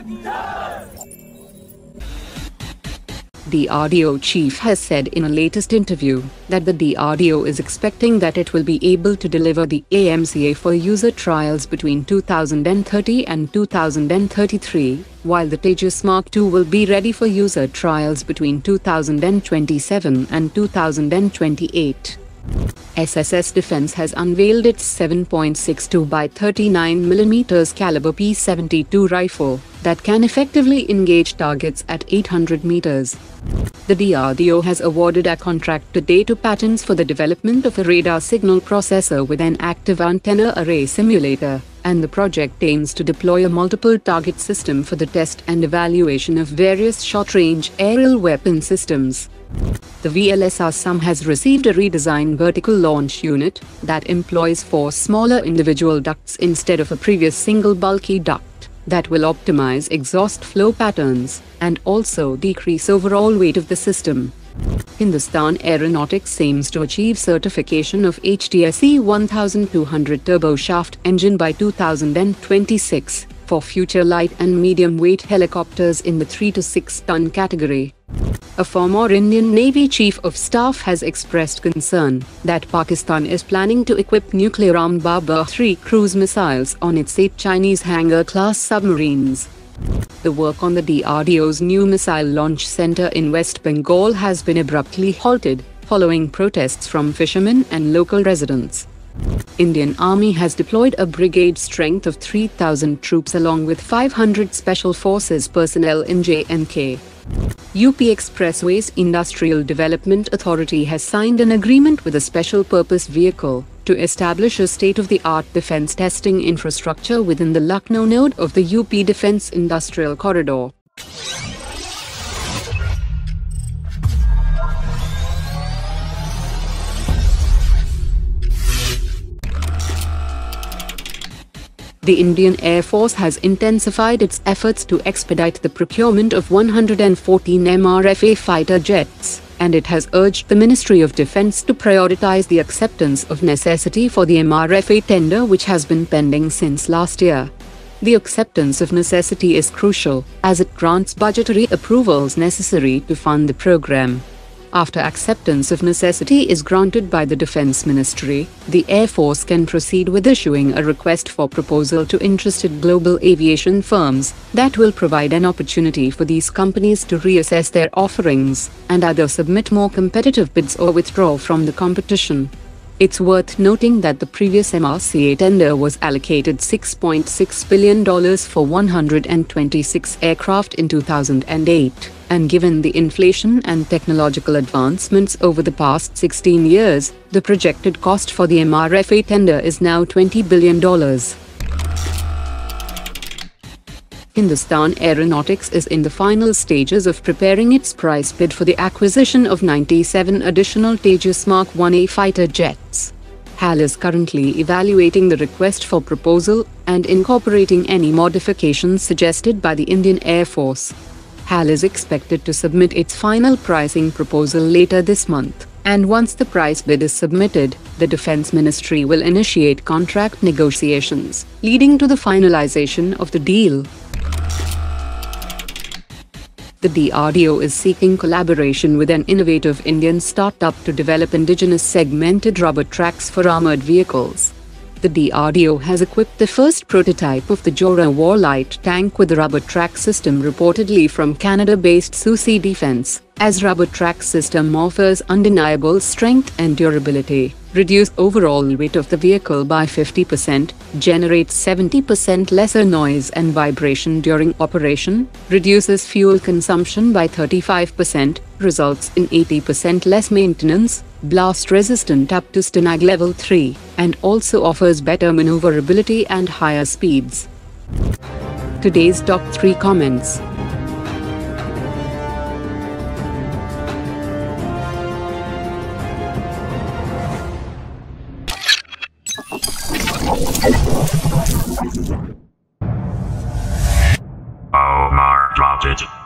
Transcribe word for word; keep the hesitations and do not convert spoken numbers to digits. The D R D O chief has said in a latest interview that the D R D O is expecting that it will be able to deliver the A M C A for user trials between two thousand thirty and two thousand thirty-three, while the Tejas Mark two will be ready for user trials between two thousand twenty-seven and two thousand twenty-eight. S S S Defense has unveiled its seven point six two by thirty-nine millimeter caliber P seventy-two rifle that can effectively engage targets at eight hundred meters. The D R D O has awarded a contract to Data Patterns for the development of a radar signal processor with an active antenna array simulator, and the project aims to deploy a multiple target system for the test and evaluation of various short-range aerial weapon systems. The V L S R SUM has received a redesigned vertical launch unit that employs four smaller individual ducts instead of a previous single bulky duct, that will optimize exhaust flow patterns and also decrease overall weight of the system. Hindustan Aeronautics aims to achieve certification of H T S E twelve hundred turboshaft engine by two thousand twenty-six for future light and medium-weight helicopters in the three to six ton category. A former Indian Navy Chief of Staff has expressed concern that Pakistan is planning to equip nuclear-armed Babur three cruise missiles on its eight Chinese Hangar-class submarines. The work on the D R D O's new missile launch center in West Bengal has been abruptly halted, following protests from fishermen and local residents. Indian Army has deployed a brigade strength of three thousand troops along with five hundred Special Forces personnel in J and K. U P Expressways Industrial Development Authority has signed an agreement with a special purpose vehicle to establish a state-of-the-art defense testing infrastructure within the Lucknow node of the U P Defense Industrial Corridor. The Indian Air Force has intensified its efforts to expedite the procurement of one hundred fourteen M R F A fighter jets, and it has urged the Ministry of Defence to prioritise the acceptance of necessity for the M R F A tender, which has been pending since last year. The acceptance of necessity is crucial, as it grants budgetary approvals necessary to fund the programme. After acceptance of necessity is granted by the Defence Ministry, the Air Force can proceed with issuing a request for proposal to interested global aviation firms that will provide an opportunity for these companies to reassess their offerings and either submit more competitive bids or withdraw from the competition. It's worth noting that the previous M R C A tender was allocated six point six billion dollars for one hundred twenty-six aircraft in two thousand eight. And given the inflation and technological advancements over the past sixteen years, the projected cost for the M R F A tender is now twenty billion dollars. Hindustan Aeronautics is in the final stages of preparing its price bid for the acquisition of ninety-seven additional Tejas Mark one A fighter jets. H A L is currently evaluating the request for proposal and incorporating any modifications suggested by the Indian Air Force. H A L is expected to submit its final pricing proposal later this month, and once the price bid is submitted, the Defence Ministry will initiate contract negotiations, leading to the finalisation of the deal. The D R D O is seeking collaboration with an innovative Indian startup to develop indigenous segmented rubber tracks for armoured vehicles. The D R D O has equipped the first prototype of the Zorawar light tank with a rubber track system reportedly from Canada-based S S S Defense, as rubber track system offers undeniable strength and durability, reduce overall weight of the vehicle by fifty percent, generate seventy percent lesser noise and vibration during operation, reduces fuel consumption by thirty-five percent, results in eighty percent less maintenance, blast resistant up to STANAG level three, and also offers better maneuverability and higher speeds. Today's top three comments. Omar dropped it.